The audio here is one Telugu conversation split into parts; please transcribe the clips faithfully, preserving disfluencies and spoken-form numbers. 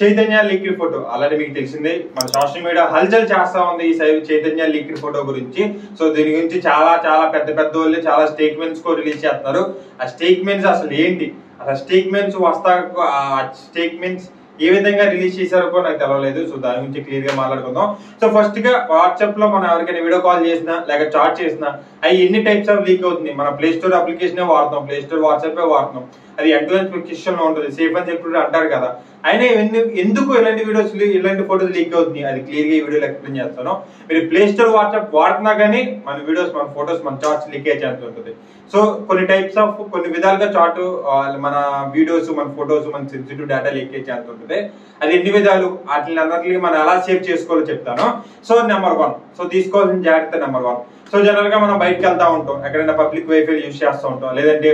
చైతన్య లిక్విడ్ ఫోటో ఆల్రెడీ మీకు తెలిసింది మన సోషల్ మీడియా హల్చల్ చేస్తా ఉంది ఈ చైతన్య లిక్విడ్ ఫోటో గురించి. సో దీని గురించి చాలా చాలా పెద్ద పెద్ద వాళ్ళు చాలా స్టేట్మెంట్స్ కూడా రిలీజ్ చేస్తున్నారు. ఆ స్టేట్మెంట్స్ అసలు ఏంటి, అసలు స్టేట్మెంట్స్ వస్తా స్టేట్మెంట్స్ ఏ విధంగా రిలీజ్ చేశారో కూడా నాకు తెలియలేదు. సో దాని గురించి క్లియర్ గా మాట్లాడుకుందాం. సో ఫస్ట్ గా వాట్సాప్ లో మనం ఎవరికైనా వీడియో కాల్ చేసినా లేక చాట్ చేసినా అవి ఎన్ని టైప్స్ ఆఫ్ లీక్ అవుతుంది. మన ప్లే స్టోర్ అప్లికేషన్ వాడుతున్నాం, ప్లే స్టోర్ వాట్సాప్ వాడుతున్నాం, అది అడ్వాన్స్ అప్లికేషన్ లో ఉంటుంది, సేఫ్ అని చెప్పి అంటారు కదా. అయినా ఎందుకు ఇలాంటి వీడియోస్ ఇలాంటి ఫోటోస్ లీక్ అవుతుంది అది క్లియర్ గా ఈ వీడియోలో ఎక్స్ప్లెయిన్ చేస్తాను. మీరు ప్లే స్టోర్ వాట్సాప్ వాడుతున్నా కానీ మన వీడియోస్ మన ఫోటోస్ మన చాట్స్ లీక్ అయ్యే ఛాన్స్ ఉంటుంది. సో కొన్ని టైప్స్ ఆఫ్ కొన్ని విధాలుగా చాట్ మన వీడియోస్ మన ఫోటోస్ మన సెన్సిటివ్ డేటా లీక్ అయ్యే ఛాన్స్ ఉంటుంది. అది ఎన్ని విధాలు వాటిని అందరికీ మనం ఎలా సేవ్ చేసుకోవాలో చెప్తాను. సో నెంబర్ వన్, సో తీసుకోవాల్సిన జాగ్రత్త నెంబర్ వన్. సో జనరల్ గా మనం బయటకు వెళ్తా ఉంటాం, ఎక్కడైనా పబ్లిక్ వైఫై యూజ్ చేస్తూ ఉంటాం, లేదంటే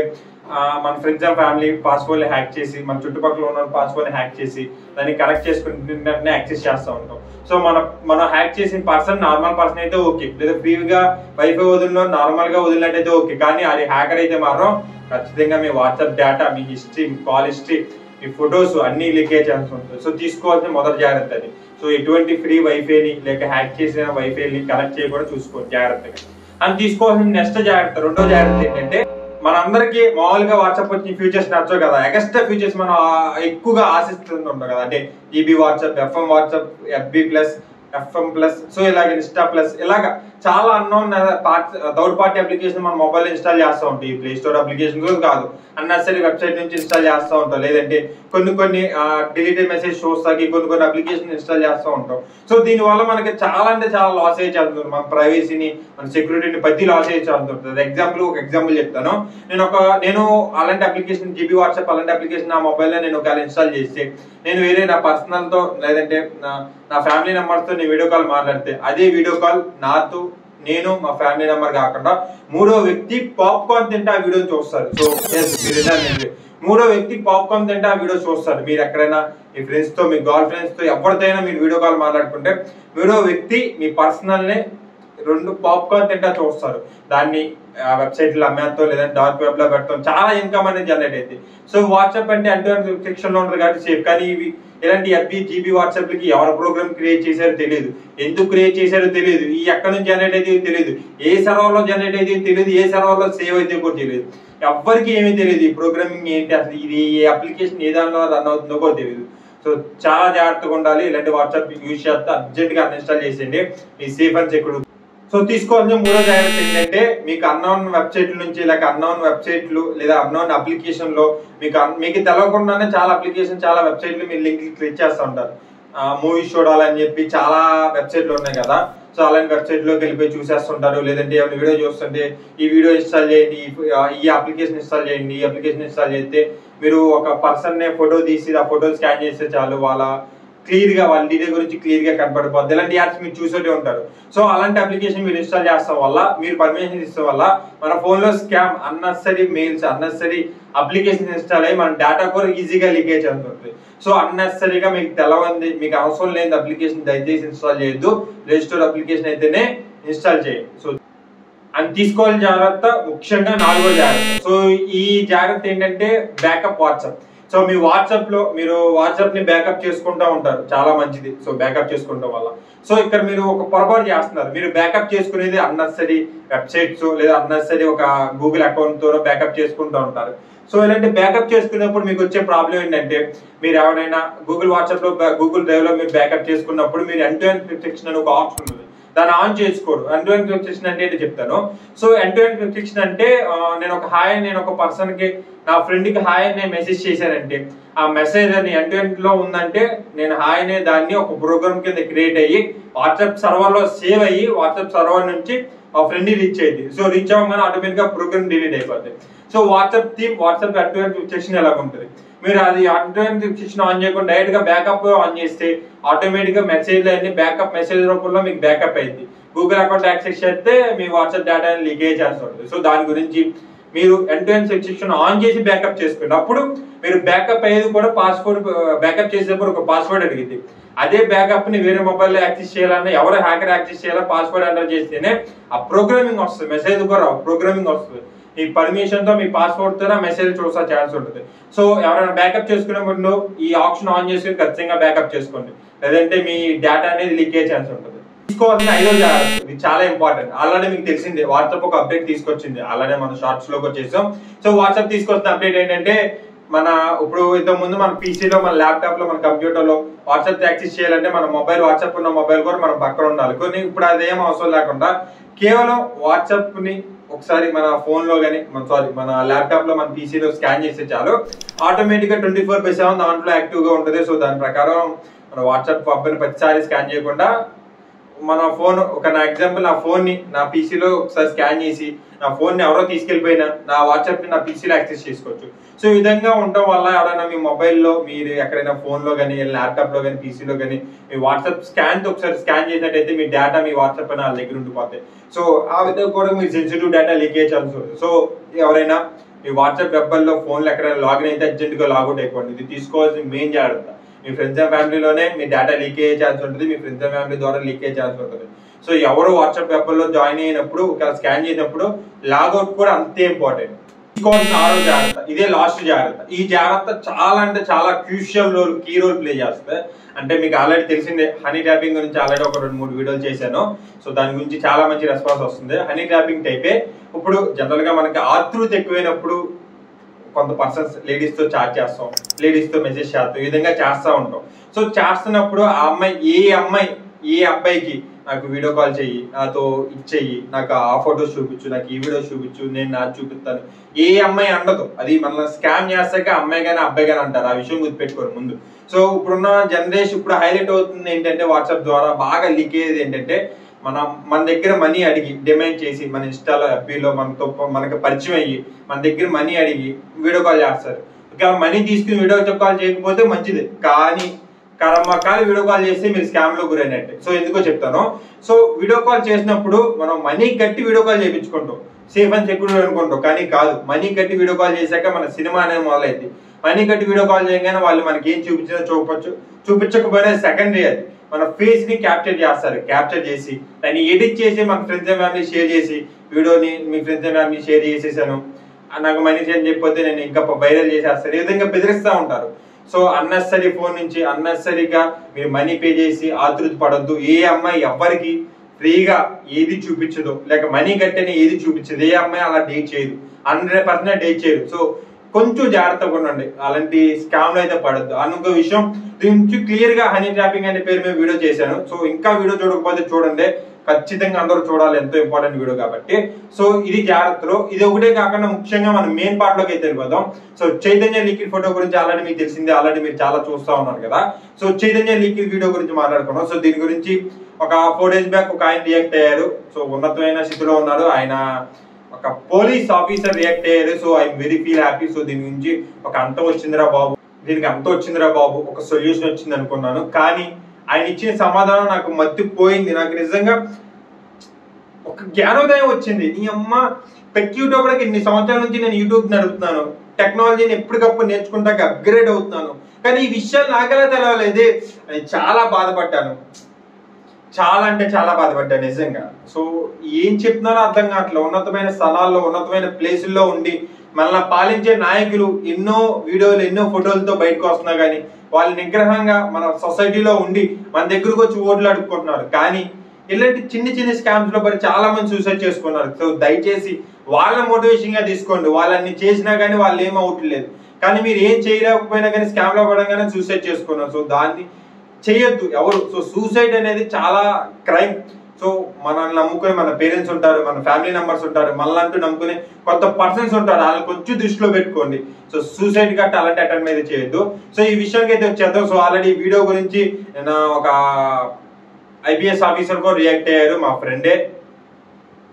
మన friends and family password hack చేసి మన చుట్టుపక్కల ఉన్న పాస్వర్డ్ హ్యాక్ చేసి దాన్ని కరెక్ట్ చేసుకుని యాక్సెస్ చేస్తూ ఉంటాం. సో మన మనం హ్యాక్ చేసిన పర్సన్ నార్మల్ పర్సన్ అయితే ఓకే, లేదా ఫ్రీగా వైఫై వదిలిన నార్మల్ గా వదిలినట్టయితే ఓకే. కానీ అది హ్యాకర్ అయితే మాత్రం ఖచ్చితంగా మీ వాట్సాప్ డేటా, మీ హిస్టరీ, మీ కాల్ హిస్టరీ, మీ ఫొటోస్ అన్ని లీక్ అయ్యే ఛాన్స్ ఉంటుంది. సో తీసుకోవాల్సిన మొదటి జాగ్రత్త అది. సో ఎటువంటి ఫ్రీ వైఫైని లేక హ్యాక్ చేసిన వైఫైని కనెక్ట్ చేయకుండా చూసుకోండి జాగ్రత్తగా. అండ్ తీసుకోవాల్సిన నెక్స్ట్ జాగ్రత్త రెండో జాగ్రత్త ఏంటంటే, మనందరికీ మామూలుగా వాట్సాప్ వచ్చిన ఫ్యూచర్స్ నచ్చవు కదా, ఎక్స్ట్రా ఫ్యూచర్స్ మనం ఎక్కువగా ఆశిస్తుంటాం కదా. అంటే EB WhatsApp, FM WhatsApp, FB plus, FM plus, so ఇలాగ ఇన్స్టా ప్లస్, ఇలాగ చాలా అన్నోన్ థర్డ్ పార్టీ అప్లికేషన్ మన మొబైల్ ఇన్స్టాల్ చేస్తూ ఉంటాం. ఈ ప్లే స్టోర్ అప్లికేషన్ కూడా కాదు, అన్నసరి వెబ్సైట్ నుంచి ఇన్స్టాల్ చేస్తూ ఉంటాం, లేదంటే కొన్ని కొన్ని డిలీటెడ్ మెసేజ్ చూస్తాకి కొన్ని కొన్ని అప్లికేషన్ ఇన్స్టాల్ చేస్తూ ఉంటాం. సో దీనివల్ల మనకి చాలా అంటే చాలా లాస్ అయ్యే ఛాన్స్ ఉంటుంది. మన ప్రైవసీని మన సెక్యూరిటీని ప్రతి లాస్ అయ్యే ఛాన్స్ ఉంటుంది. ఎగ్జాంపుల్ ఒక ఎగ్జాంపుల్ చెప్తాను. నేను ఒక నేను అలాంటి అప్లికేషన్ జీబీ వాట్సాప్ అలాంటి అప్లికేషన్ నా మొబైల్లో నేను ఒకవేళ ఇన్స్టాల్ చేస్తే నేను వేరే నా పర్సనల్తో లేదంటే నా నా ఫ్యామిలీ నెంబర్తో నేను వీడియో కాల్ మాట్లాడితే అదే వీడియో కాల్ నాతో నేను మా ఫ్యామిలీ నెంబర్ కాకుండా మూడో వ్యక్తి పాప్కార్న్ తింటే ఆ వీడియో చూస్తారు. సో మూడో వ్యక్తి పాప్కార్న్ తింటే ఆ వీడియో చూస్తారు. మీరు ఎక్కడైనా మీ ఫ్రెండ్స్ తో, మీ గర్ల్ ఫ్రెండ్స్ తో ఎవరిదైనా మీరు వీడియో కాల్ మాట్లాడుకుంటే మూడో వ్యక్తి మీ పర్సనల్ నే రెండు పాప్కార్న్ తింటా చూస్తారు. దాన్ని వెబ్సైట్లో అమ్మేస్తాం, లేదంటే డార్క్ వెబ్ లో పెడతాం, చాలా ఇన్కమ్ అనేది జనరేట్ అయితే. సో వాట్సాప్ అంటే అడ్వాన్స్ సెక్షన్ లో ఉంటుంది కాబట్టి సేఫ్. కానీ ఇవి ఇలాంటి ఎఫ్బీ జీబీ వాట్సాప్లకి ఎవరు ప్రోగ్రామ్ క్రియేట్ చేశారో తెలియదు, ఎందుకు క్రియేట్ చేశారో తెలియదు, ఈ ఎక్కడ నుంచి జనరేట్ అయితే తెలియదు, ఏ సర్వర్ లో జనరేట్ అయితే తెలియదు, ఏ సర్వర్ లో సేవ్ అయితే కూడా తెలియదు. ఎవ్వరికి ఏమీ తెలియదు ఈ ప్రోగ్రామింగ్ ఏంటి, అసలు ఇది ఏ అప్లికేషన్ ఏ దానిలో రన్ అవుతుందో కూడా తెలియదు. సో చాలా జాగ్రత్తగా ఉండాలి. ఇలాంటి వాట్సాప్ యూజ్ చేస్తే అర్జెంట్ గా అన్ఇన్స్టాల్ చేసేయండి, మీ సేఫ్ అండ్ సెక్యూర్. సో తీసుకోవాల్సిన మూడో జాగ్రత్త ఏంటంటే, మీకు అన్నోన్ వెబ్సైట్ల నుంచి లేక అన్నోన్ వెబ్సైట్లు లేదా అన్నోన్ అప్లికేషన్ లో మీకు మీకు తెలవకుండానే చాలా అప్లికేషన్ చాలా వెబ్సైట్లు మీరు లింక్ క్లిక్ చేస్తూ ఉంటారు. మూవీస్ చూడాలని చెప్పి చాలా వెబ్సైట్లు ఉన్నాయి కదా, సో అలాంటి వెబ్సైట్లోకి వెళ్ళిపోయి చూసేస్తుంటారు, లేదంటే ఏమైనా వీడియో చూస్తుంటే ఈ వీడియో ఇన్స్టాల్ చేయండి, ఈ అప్లికేషన్ ఇన్స్టాల్ చేయండి, ఈ అప్లికేషన్ ఇన్స్టాల్ చేస్తే మీరు ఒక పర్సన్ నే ఫోటో తీసి ఆ ఫోటో స్కాన్ చేస్తే చాలు వాళ్ళ క్లియర్ గా వాళ్ళ డీటెయిల్ గురించి క్లియర్ గా కనపడిపోద్ది. ఇలాంటి యాప్స్ మీరు చూసేటే ఉంటారు. సో అలాంటి అప్లికేషన్ మీరు ఇన్స్టాల్ చేస్తాం వల్ల, మీరు పర్మిషన్ ఇస్తాం వల్ల మన ఫోన్ లో scam, unnecessary mails, unnecessary application install అయ్యి మన డేటా కూడా ఈజీగా లీకేజ్ అవుతుంది. సో అన్నెసరీగా మీకు తెలవంది, మీకు అవసరం లేని అప్లికేషన్ దయచేసి ఇన్స్టాల్ చేయొద్దు. ప్లే స్టోర్ అప్లికేషన్ అయితేనే ఇన్స్టాల్ చేయండి. సో అండ్ తీసుకోవాల్సిన జాగ్రత్త ముఖ్యంగా నాలుగో జాగ్రత్త. సో ఈ జాగ్రత్త ఏంటంటే బ్యాకప్ వాట్సాప్. సో మీ వాట్సాప్ లో మీరు వాట్సాప్ ని బ్యాకప్ చేసుకుంటూ ఉంటారు, చాలా మంచిది. సో బ్యాకప్ చేసుకోవడం వల్ల సో ఇక్కడ మీరు ఒక పొరపాటు చేస్తున్నారు. మీరు బ్యాకప్ చేసుకునేది అన్నెసరీ వెబ్సైట్స్ లేదా అన్నెసరీ ఒక గూగుల్ అకౌంట్ తో బ్యాకప్ చేసుకుంటూ ఉంటారు. సో ఇలాంటి బ్యాకప్ చేసుకున్నప్పుడు మీకు వచ్చే ప్రాబ్లం ఏంటంటే, మీరు ఎవరైనా గూగుల్ వాట్సాప్ లో గూగుల్ డ్రైవ్ లో మీరు బ్యాకప్ చేసుకున్నప్పుడు మీరు ఎండ్ టు ఎండ్ ఎన్క్రిప్షన్ అని ఒక ఆప్షన్ ఉంది, దాన్ని ఆన్ చేసుకోడు. ఎండ్ టు ఎండ్ ఎన్క్రిప్షన్ అంటే ఏంటో చెప్తాను. So end to end encryption అంటే నేను ఒక హాయ్ నేను ఒక పర్సన్ కి నా ఫ్రెండ్ కి హాయ్ నేను మెసేజ్ చేశానంటే ఆ మెసేజ్ అని ఎండ్ టు ఎండ్ లో ఉందంటే నేను హాయ్ అనే దాన్ని ఒక ప్రోగ్రామ్ కింద క్రియేట్ అయ్యి వాట్సాప్ సర్వర్ లో సేవ్ అయ్యి వాట్సాప్ సర్వర్ నుంచి ఆ ఫ్రెండ్ రీచ్ అయింది. సో రీచ్ అవ్వగానే ఆటోమేటిక్ గా ప్రోగ్రామ్ డిలీట్ అయిపోతుంది. So WhatsApp theme WhatsApp end to end encryption ఎలా ఉంటుంది, మీరు అది end to end encryption on చేయకుండా డైరెక్ట్ గా బ్యాకప్ ఆన్ చేస్తే ఆటోమేటిక్ గా మెసేజ్ అన్ని బ్యాకప్ మెసేజ్ రూపంలో మీకు బ్యాకప్ అయింది. గూగుల్ అకౌంట్ యాక్సెస్ చేస్తే మీ వాట్సాప్ డేటా లీకేజ్ చేస్తుంది. సో దాని గురించి మీరు end to end encryption on చేసి బ్యాకప్ చేసుకోండి. అప్పుడు మీరు బ్యాకప్ అయ్యేది కూడా పాస్వర్డ్ బ్యాకప్ చేసేటప్పుడు ఒక పాస్వర్డ్ అడిగింది, అదే బ్యాకప్ ని వేరే మొబైల్ లో యాక్సెస్ చేయాలన్నా ఎవరు హ్యాకర్ యాక్సెస్ చేయాలా పాస్వర్డ్ ఎంటర్ చేస్తేనే ఆ ప్రోగ్రామింగ్ వస్తుంది, మెసేజ్ కూడా ప్రోగ్రామింగ్ వస్తుంది. ఈ పర్మిషన్ తో మీ పాస్వర్డ్ తో మెసేజ్ చూసా ఛాన్స్ ఉంటుంది. సో ఎవరైనా బ్యాకప్ చేసుకునేప్పుడు ఈ ఆప్షన్ ఆన్ చేసి ఖచ్చితంగా బ్యాకప్ చేసుకోండి, లేదంటే మీ డేటా అనేది లీక్ అయ్యే ఛాన్స్ ఉంటుంది. తీసుకోవాల్సిన ఐదో జాగ్రత్త, ఇది చాలా ఇంపార్టెంట్. ఆల్రెడీ మీకు తెలిసింది వాట్సాప్ ఒక అప్డేట్ తీసుకొచ్చింది, అలానే మనం షార్ట్స్ లోకి వచ్చేసాం. సో వాట్సాప్ తీసుకొచ్చిన అప్డేట్ ఏంటంటే మన ఇప్పుడు ఇంతకు ముందు మన పీసీలో మన ల్యాప్టాప్ లో మన కంప్యూటర్ లో వాట్సాప్ యాక్సెస్ చేయాలంటే మన మొబైల్ వాట్సాప్ ఉన్న మొబైల్ కూడా మనం పక్కన ఉండాలి. కొన్ని ఇప్పుడు అదేం అవసరం లేకుండా కేవలం వాట్సాప్ ని ఒకసారి మన ఫోన్ లో కానీ మన సారీ మన ల్యాప్టాప్ లో మన పీసీలో స్కాన్ చేస్తే చాలు, ఆటోమేటిక్ గా ట్వంటీ ఫోర్ బై సెవెన్ దాంట్లో యాక్టివ్ గా ఉంటుంది. సో దాని ప్రకారం మన వాట్సాప్ అబ్బాయిని ప్రతిసారి స్కాన్ చేయకుండా మన ఫోన్ ఒక నా ఎగ్జాంపుల్ నా ఫోన్ ని నా పీసీలో ఒకసారి స్కాన్ చేసి నా ఫోన్ ని ఎవరో తీసుకెళ్లిపోయినా నా వాట్సాప్ ని నా పీసీలో యాక్సెస్ చేసుకోవచ్చు. సో ఈ విధంగా ఉండటం వల్ల ఎవరైనా మీ మొబైల్లో మీరు ఎక్కడైనా ఫోన్ లో కానీ ల్యాప్టాప్ లో కానీ పీసీలో కానీ మీ వాట్సాప్ స్కాన్ తో ఒకసారి స్కాన్ చేసినట్టయితే మీ డేటా మీ వాట్సాప్ అని వాళ్ళ దగ్గర ఉండిపోతాయి. సో ఆ విధంగా కూడా మీ సెన్సిటివ్ డేటా లీక్ అయ్యే ఛాన్స్ ఉంటుంది. సో ఎవరైనా మీ వాట్సాప్ వెబ్లో ఫోన్లో ఎక్కడైనా లాగిన్ అయితే అర్జెంట్ గా లాగౌట్ అయిపోండి. ఇది తీసుకోవాల్సిన మెయిన్ జాగ్రత్త. మీ ఫ్రెండ్స్ అండ్ ఫ్యామిలీలోనే మీ డేటా లీక్ అయ్యే ఛాన్స్ ఉంటుంది, మీ ఫ్రెండ్స్ అండ్ ఫ్యామిలీ ద్వారా లీక్ అయ్యే ఛాన్స్ ఉంటుంది. సో ఎవరు వాట్సాప్ వెబ్లో జాయిన్ అయినప్పుడు ఒకవేళ స్కాన్ చేసినప్పుడు లాగౌట్ కూడా అంతే ఇంపార్టెంట్. తీసుకోవాల్సిన ఆరో జాగ్రత్త, ఇదే లాస్ట్ జాగ్రత్త. ఈ జాగ్రత్త చాలా అంటే చాలా crucial role key role play చేస్తుంది. అంటే మీకు ఆల్రెడీ తెలిసిందే హనీ ట్యాపింగ్ గురించి ఆల్రెడీ ఒక రెండు మూడు వీడియోలు చేశాను. సో దాని గురించి చాలా మంచి రెస్పాన్స్ వస్తుంది. హనీ ట్యాపింగ్ టైపే. ఇప్పుడు జనరల్ గా మనకి ఆతృత ఎక్కువైనప్పుడు కొంత పర్సన్స్ లేడీస్ తో చాట్ చేస్తాం, లేడీస్ తో మెసేజ్ చేస్తాం, ఈ విధంగా చేస్తూ ఉంటాం. సో చేస్తున్నప్పుడు ఆ అమ్మాయి ఏ అమ్మాయి ఏ అబ్బాయికి నాకు వీడియో కాల్ చెయ్యి, నాతో ఇచ్చేయి, నాకు ఆ ఫొటోస్ చూపించు, నాకు ఈ వీడియోస్ చూపించు, నేను నాకు చూపిస్తాను ఏ అమ్మాయి అండదు. అది మనల్ని స్కామ్ చేస్తాక అమ్మాయి కానీ అబ్బాయి కానీ అంటారు. ఆ విషయం గుర్తుపెట్టుకోరు ముందు. సో ఇప్పుడున్న జనరేషన్ ఇప్పుడు హైలైట్ అవుతుంది ఏంటంటే వాట్సాప్ ద్వారా బాగా లీక్ అయ్యేది ఏంటంటే మన మన దగ్గర మనీ అడిగి డిమాండ్ చేసి మన ఇన్స్టాలో యాపీలో మనతో మనకు పరిచయం అయ్యి మన దగ్గర మనీ అడిగి వీడియో కాల్ చేస్తారు. ఇక మనీ తీసుకుని వీడియో కాల్ చేయకపోతే మంచిది, కానీ కరమ్మ కాల్ వీడియో కాల్ చేస్తే మీరు స్కామ్ లో గురైనట్టే. సో ఎందుకో చెప్తాను. సో వీడియో కాల్ చేసినప్పుడు మనం మనీ కట్టి వీడియో కాల్ చేయించుకుంటాం, సేఫ్ అండ్ సెక్యూర్ అనుకుంటాం, కానీ కాదు. మనీ కట్టి వీడియో కాల్ చేశాక మన సినిమా అనేది మొదలైంది. మనీ కట్టి వీడియో కాల్ చేయగానే వాళ్ళు మనకి ఏం చూపించినా చూపచ్చు, చూపించకపోయినా సెకండరీ అది మన ఫేస్ ని క్యాప్చర్ చేస్తారు. క్యాప్చర్ చేసి దాన్ని ఎడిట్ చేసి మన ఫ్రెండ్స్ అండ్ ఫ్యామిలీ షేర్ చేసి వీడియోని మీ ఫ్రెండ్స్ అండ్ ఫ్యామిలీ షేర్ చేసేసాను, నాకు మనీ షేర్ చేయకపోతే నేను ఇంకా వైరల్ చేసేస్తాను, ఈ విధంగా బెదిరిస్తూ ఉంటారు. సో అన్నెసరీ ఫోన్ నుంచి అన్నెసరీగా మీరు మనీ పే చేసి ఆతృత పడద్దు. ఏ అమ్మాయి ఎవ్వరికి ఫ్రీగా ఏది చూపించదు, లేక మనీ కట్టని ఏది చూపించదు. ఏ అమ్మాయి అలా డేట్ చేయదు, హండ్రెడ్ పర్సెంట్ డేట్ చేయదు. సో కొంచెం జాగ్రత్తగా ఉండండి, అలాంటి స్కామ్ లో అయితే పడద్దు. అనుకో విషయం దీని క్లియర్ గా హనీ ట్రాపింగ్ అనే పేరు మీద వీడియో చేశాను. సో ఇంకా వీడియో చూడకపోతే చూడండి, ఖచ్చితంగా అందరూ చూడాలి, ఎంతో ఇంపార్టెంట్ వీడియో కాబట్టి. సో ఇది జాగ్రత్తలు. ఇది ఒకటే కాకుండా ముఖ్యంగా మనం మెయిన్ పార్ట్ లోకి అయితే వెళ్ళిపోదాం. సో చైతన్య లీక్డ్ ఫోటో గురించి ఆల్రెడీ మీకు తెలిసింది, ఆల్రెడీ మీరు చాలా చూస్తా ఉన్నారు కదా. సో చైతన్య లీక్డ్ వీడియో గురించి మాట్లాడుకున్నాం. సో దీని గురించి ఒక ఫోర్ డేస్ బ్యాక్ ఒక ఆయన రియాక్ట్ అయ్యారు. సో ఉన్నతమైన స్థితిలో ఉన్నారు, ఆయన ఒక పోలీస్ ఆఫీసర్ రియాక్ట్ అయ్యారు. So I very feel happy. So దీని గురించి ఒక అంతం వచ్చిందిరా బాబు, దీనికి అంతం వచ్చిందిరా బాబు, ఒక సొల్యూషన్ వచ్చింది అనుకున్నాను, కానీ ఆయన ఇచ్చిన సమాధానం నాకు మత్తిపోయింది. నాకు నిజంగా ఒక జ్ఞానోదయం వచ్చింది. నీ అమ్మ టెక్ యూట్యూబ్ కూడా ఇన్ని సంవత్సరాల నుంచి నేను యూట్యూబ్ నడుపుతున్నాను, టెక్నాలజీని ఎప్పటికప్పుడు నేర్చుకుంటాక అప్గ్రేడ్ అవుతున్నాను, కానీ ఈ విషయాలు నాకెలా తెలవలేదు అని చాలా బాధపడ్డాను. చాలా అంటే చాలా బాధపడ్డాను నిజంగా. సో ఏం చెప్తున్నానో అర్థం కావట్లేదు. ఉన్నతమైన స్థలాల్లో ఉన్నతమైన ప్లేసుల్లో ఉండి మనల్ని పాలించే నాయకులు ఎన్నో వీడియోలు ఎన్నో ఫోటోలతో బయటకు వస్తున్నా కానీ వాళ్ళు నిగ్రహంగా మన సొసైటీలో ఉండి మన దగ్గరకు వచ్చి ఓట్లు అడుక్కుంటున్నారు. కానీ ఇలాంటి చిన్న చిన్న స్కామ్స్ లో పడి చాలా మంది సూసైడ్ చేసుకున్నారు. సో దయచేసి వాళ్ళ మోటివేషన్ గా తీసుకోండి. వాళ్ళని చేసినా కానీ వాళ్ళు ఏం అవుట్లేదు, కానీ మీరు ఏం చేయలేకపోయినా కానీ స్కామ్ లో పడంగానే సూసైడ్ చేసుకున్నారు. సో దాన్ని చేయొద్దు ఎవరు. సో సూసైడ్ అనేది చాలా క్రైమ్. సో మనల్ని నమ్ముకునే మన పేరెంట్స్ ఉంటారు, మన ఫ్యామిలీ మెంబర్స్ ఉంటారు, మనల్ని అంటూ నమ్ముకునే కొత్త పర్సన్స్ ఉంటారు, వాళ్ళని కొంచెం దృష్టిలో పెట్టుకోండి. సో సూసైడ్ గా అలాంటి అటెంప్ట్ అయితే చేయొద్దు. సో ఈ విషయానికి అయితే వచ్చేద్దాం. సో ఆల్రెడీ వీడియో గురించి నేను ఒక ఐపీఎస్ ఆఫీసర్ కూడా రియాక్ట్ అయ్యారు, మా ఫ్రెండే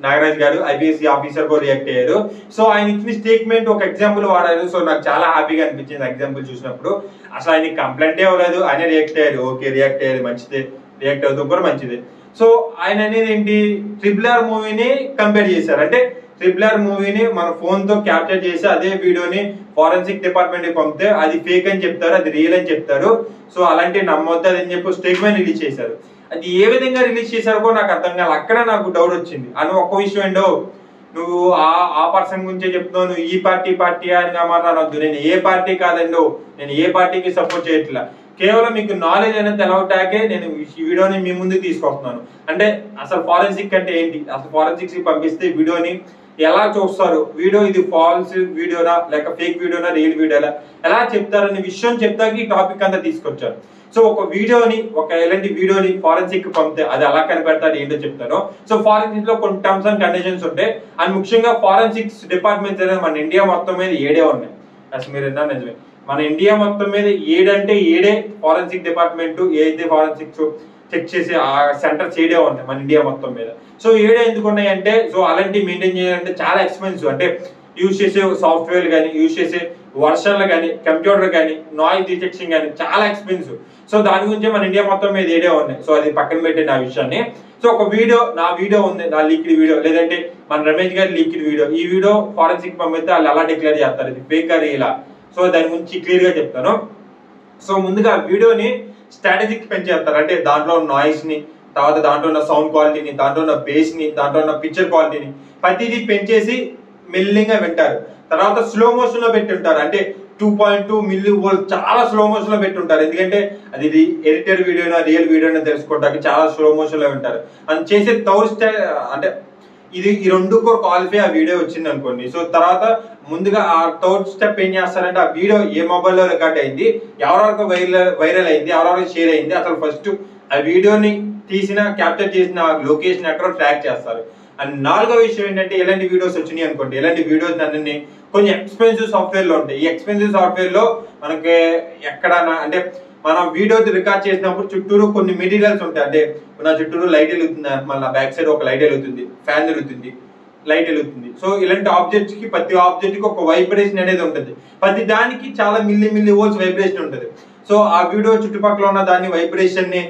నాగరాజ్ గారు ఐపీఎస్ ఆఫీసర్ కూడా రియాక్ట్ అయ్యారు. సో ఆయన ఇచ్చిన స్టేట్మెంట్ ఒక ఎగ్జాంపుల్ వాడారు. సో నాకు చాలా హ్యాపీగా అనిపించింది ఎగ్జాంపుల్ చూసినప్పుడు. అసలు ఆయన కంప్లైంట్ అవ్వలేదు, ఆయన రియాక్ట్ అయ్యారు. ఓకే, రియాక్ట్ అయ్యారు మంచిదే, రియాక్ట్ అవుతూ కూడా మంచిదే. సో ఆయన అనేది ఏంటి, ట్రిపుల్ ఆర్ మూవీని కంపేర్ చేశారు. అంటే ట్రిపుల్ ఆర్ మూవీని మన ఫోన్ తో క్యాప్చర్ చేసి అదే వీడియోని ఫారెన్సిక్ డిపార్ట్మెంట్ కి పంపితే అది ఫేక్ అని చెప్తారు, అది రియల్ అని చెప్తారు. సో అలాంటి నమ్మొద్దు అని చెప్పి స్టేట్మెంట్ రిలీజ్ చేశారు. అది ఏ విధంగా రిలీజ్ చేశారో నాకు అర్థం కాదు, అక్కడ నాకు డౌట్ వచ్చింది. అని ఒక్క విషయం ఏంటో पर्सन गुरी पार्टी पार्टी आने पार्टी का पार्टी की सपोर्ट केवल नॉलेज वीडियो ने अंटे असल फॉरेंसिक अंटे असल फॉरेंसिक पंपिस्ते वीडियो ने ఎలా చూస్తారు వీడియో ఇది ఫాల్స్ వీడియోనా లేక ఫేక్ వీడియోనా రియల్ వీడియోలా ఎలా చెప్తారని విషయం చెప్తాకి ఈ టాపిక్ అంతా తీసుకొచ్చారు। సో ఒక వీడియోని ఒక ఎలాంటి వీడియోని ఫోరెన్సిక్ పంపితే అది అలా కనబడతాది ఏంటో చెప్తాను। సో ఫోరెన్సిక్ లో కొన్ని టర్మ్స్ అండ్ కండిషన్స్ ఉంటాయి అండ్ ముఖ్యంగా ఫోరెన్సిక్స్ డిపార్ట్మెంట్ అనేది మన ఇండియా మొత్తం మీద ఏడే ఉన్నాయి అసలు నిజమే మన ఇండియా మొత్తం మీద ఏడంటే ఏడే ఫోరెన్సిక్ డిపార్ట్మెంట్ ఏదే ఫోరెన్సిక్స్ చెక్ చేసే ఆ సెంటర్స్ ఏడే ఉన్నాయి మన ఇండియా మొత్తం మీద। సో ఏడే ఎందుకు ఉన్నాయి అంటే సో అలాంటి మెయింటైన్ చేయాలంటే చాలా ఎక్స్‌పెన్సివ్ అంటే యూస్ చేసే సాఫ్ట్‌వేర్ గాని యూస్ చేసే వర్షన్లు గాని కంప్యూటర్ గాని నాయిస్ డిటెక్షన్ గాని చాలా ఎక్స్‌పెన్సివ్। సో దాని గురించి మన ఇండియా మొత్తం మీద ఏడే ఉన్నాయి। సో అది పక్కన పెట్టండి ఆ విషయాన్ని। సో ఒక వీడియో నా వీడియో ఉంది నా లీక్డ్ వీడియో లేదంటే మన రమేష్ గారి లీక్డ్ వీడియో ఈ వీడియో ఫోరెన్సిక్ పంపితే వాళ్ళు ఎలా డిక్లేర్ చేస్తారు ఇది ఫేక్ ఆ రియలా సో దాని గురించి క్లియర్ గా చెప్తాను। సో ముందుగా వీడియోని స్ట్రాటజిక్ పెంచేస్తారు అంటే దాంట్లో నాయిస్ ని తర్వాత దాంట్లో ఉన్న సౌండ్ క్వాలిటీని దాంట్లో ఉన్న బేస్ ని దాంట్లో ఉన్న పిక్చర్ క్వాలిటీని ప్రతిదీ పెంచేసి మెల్లిగా వింటారు। తర్వాత స్లో మోషన్ లో పెట్టి ఉంటారు అంటే two point two milli volt చాలా స్లో మోషన్ లో పెట్టి ఉంటారు ఎందుకంటే అది ఇది ఎడిటెడ్ వీడియోనా రియల్ వీడియోనా తెలుసుకోవడానికి చాలా స్లో మోషన్ లో వింటారు అని చేసే తౌర్ స్టైల్ అంటే ఇది ఈ రెండు కూడా క్వాలిఫై ఆ వీడియో వచ్చింది అనుకోండి। సో తర్వాత ముందుగా ఆ థర్డ్ స్టెప్ ఏం చేస్తారంటే ఆ వీడియో ఏ మొబైల్లో రికార్డ్ అయింది ఎవరెవరికి వైరల్ వైరల్ అయింది ఎవరెవరికి షేర్ అయింది అసలు ఫస్ట్ ఆ వీడియోని తీసిన క్యాప్చర్ చేసిన లొకేషన్ ఎక్కడ ట్రాక్ చేస్తారు। అండ్ నాలుగో విషయం ఏంటంటే ఎలాంటి వీడియోస్ వచ్చినాయి అనుకోండి ఎలాంటి వీడియోస్ అన్నీ కొంచెం ఎక్స్పెన్సివ్ సాఫ్ట్వేర్ లో ఉంటాయి ఈ ఎక్స్పెన్సివ్ సాఫ్ట్వేర్ లో మనకి ఎక్కడ అంటే మనం వీడియో రికార్డ్ చేసినప్పుడు చుట్టూరు కొన్ని మెటీరియల్స్ ఉంటాయి అంటే నా చుట్టూరు లైట్ వెలుగుతుంది మన నా బ్యాక్ సైడ్ ఒక లైట్ వెలుగుతుంది ఫ్యాన్ వెలుగుతుంది లైట్ వెలుగుతుంది। సో ఇలాంటి ఆబ్జెక్ట్స్ కి ప్రతి ఆబ్జెక్ట్ కి ఒక వైబ్రేషన్ అనేది ఉంటుంది ప్రతి దానికి చాలా మిల్లీ మిల్లీ వోల్ట్స్ వైబ్రేషన్ ఉంటుంది। సో ఆ వీడియో చుట్టుపక్కల ఉన్న దాని వైబ్రేషన్ ని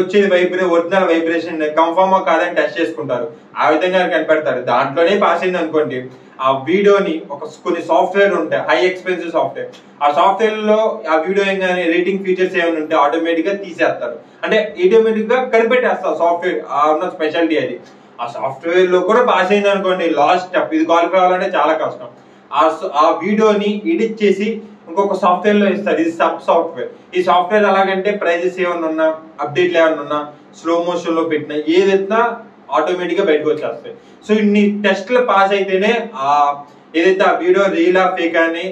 వచ్చే వైబ్రే ఒరిజినల్ వైబ్రేషన్ కన్ఫర్మా కాదని టెస్ట్ చేసుకుంటారు ఆ విధంగా కనిపెడతారు దాంట్లోనే పాస్ అయింది అనుకోండి ఆ వీడియోని ఒక కొన్ని సాఫ్ట్వేర్ ఉంటాయి హై ఎక్స్పెన్సివ్ సాఫ్ట్వేర్ ఆ సాఫ్ట్వేర్ లో ఆ వీడియో ఏం కానీ రేటింగ్ ఫీచర్స్ ఏమైనా ఉంటే ఆటోమేటిక్ గా తీసేస్తారు అంటే ఆటోమేటిక్ గా కనిపెట్టేస్తారు సాఫ్ట్వేర్ ఆ ఉన్న స్పెషాలిటీ అది ఆ సాఫ్ట్వేర్ లో కూడా పాస్ అయింది అనుకోండి లాస్ట్ స్టెప్ ఇది క్వాలిఫై అవ్వాలంటే చాలా కష్టం ఆ వీడియోని ఎడిట్ చేసి ఇంకొక సాఫ్ట్వేర్ లో ఇస్తారు ఇది సబ్ సాఫ్ట్వేర్ ఈ సాఫ్ట్వేర్ ఎలాగంటే ప్రైజెస్ ఏమైనా ఉన్నా అప్డేట్లు ఏమైనా ఉన్నా స్లో మోషన్ లో పెట్టినా ఏదైనా ఆటోమేటిక్ గా బయటకు వచ్చేస్తాయి। సో ఇన్ని టెస్ట్లు పాస్ అయితేనే ఆ ఏదైతే ఆ వీడియో రీల్ ఆ ఫేక్ అని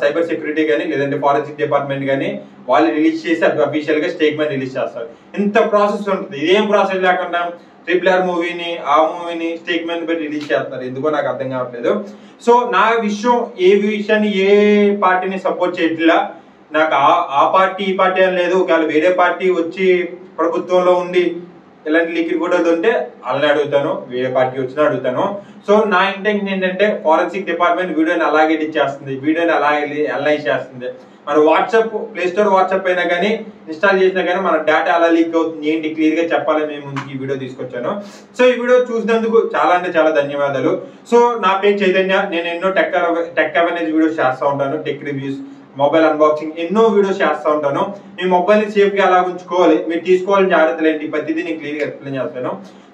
సైబర్ సెక్యూరిటీ కానీ లేదంటే ఫోరెన్సిక్ డిపార్ట్మెంట్ కానీ వాళ్ళు రిలీజ్ చేసి అఫీషియల్ గా స్టేట్మెంట్ రిలీజ్ చేస్తారు ఇంత ప్రాసెస్ ఉంటుంది ఇదేం ప్రాసెస్ లేకుండా ట్రిపుల్ ఆర్ మూవీని ఆ మూవీని స్టేట్మెంట్ పెట్టి రిలీజ్ చేస్తారు ఎందుకో నాకు అర్థం కావట్లేదు। సో నా విషయం ఏ విషయాన్ని ఏ పార్టీని సపోర్ట్ చేయట్లా నాకు ఆ పార్టీ ఈ పార్టీ అని లేదు ఒకవేళ వేరే పార్టీ వచ్చి ప్రభుత్వంలో ఉండి ఇలాంటి లీక్డ్ వీడియోలు ఉంటే వాళ్ళని అడుగుతాను వేరే పార్టీ వచ్చినా అడుగుతాను। సో నా ఇంటెన్షన్ ఏంటంటే ఫోరెన్సిక్ డిపార్ట్మెంట్ వీడియోని అలాగే ఎడిట్ చేస్తుంది వీడియోని అలాగే అనలైజ్ చేస్తుంది మన వాట్సాప్ ప్లే స్టోర్ వాట్సాప్ అయినా కానీ ఇన్స్టాల్ చేసినా కానీ మన డేటా అలా లీక్ అవుతుంది ఏంటి క్లియర్ గా చెప్పాలని మేము ఈ వీడియో తీసుకొచ్చాను। సో ఈ వీడియో చూసినందుకు చాలా అంటే చాలా ధన్యవాదాలు। సో నా పేరు చైతన్య నేను ఎన్నో టెక్ టెక్ అవేర్నెస్ వీడియోస్ చేస్తూ ఉంటాను టెక్ రివ్యూస్ మొబైల్ అన్బాక్సింగ్ ఎన్నో వీడియోస్ చేస్తూ ఉంటాను మీ మొబైల్ ని సేఫ్ గా ఎలా ఉంచుకోవాలి మీరు తీసుకోవాలని జాగ్రత్తలు ఏంటి ప్రతిదీ నేను క్లియర్ గా ఎక్స్ప్లెయిన్ చేస్తాను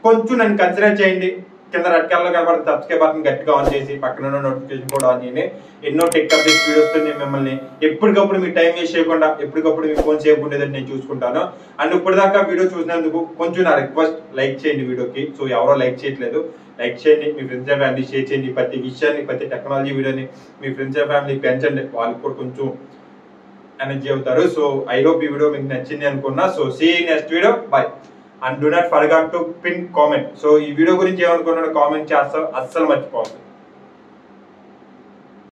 కొంచెం నన్ను కన్సిడర్ చేయండి కింద రెడ్ కలర్ కనబడి సబ్స్క్రైబ్ బటన్ గట్టిగా ఆన్ చేసి పక్కన ఉన్న నోటిఫికేషన్ కూడా ఆన్ చేయండి ఎన్నో టెక్ అప్డేట్స్ వీడియోస్ తో నేను మిమ్మల్ని ఎప్పటికప్పుడు మీ టైం వేస్ట్ చేయకుండా ఎప్పటికప్పుడు మీ ఫోన్ సేఫ్ ఉండేదని నేను చూసుకుంటాను। అండ్ ఇప్పటిదాకా వీడియో చూసినందుకు కొంచెం నా రిక్వెస్ట్ లైక్ చేయండి వీడియోకి సో ఎవరో లైక్ చేయట్లేదు లైక్ చేయండి మీ ఫ్రెండ్స్ అండ్ ఫ్యామిలీ షేర్ చేయండి ప్రతి విషయాన్ని ప్రతి టెక్నాలజీ వీడియోని మీ ఫ్రెండ్స్ అండ్ ఫ్యామిలీ పెంచండి వాళ్ళు కూడా కొంచెం ఎనర్జీ అవుతారు। సో ఐ హోప్ ఈ వీడియో మీకు నచ్చింది అనుకున్నా so see you next video bye and do not forget to pin comment so ఈ వీడియో గురించి ఏమనుకున్నారో కామెంట్ చేస్తారు అస్సలు మర్చిపోవద్దు।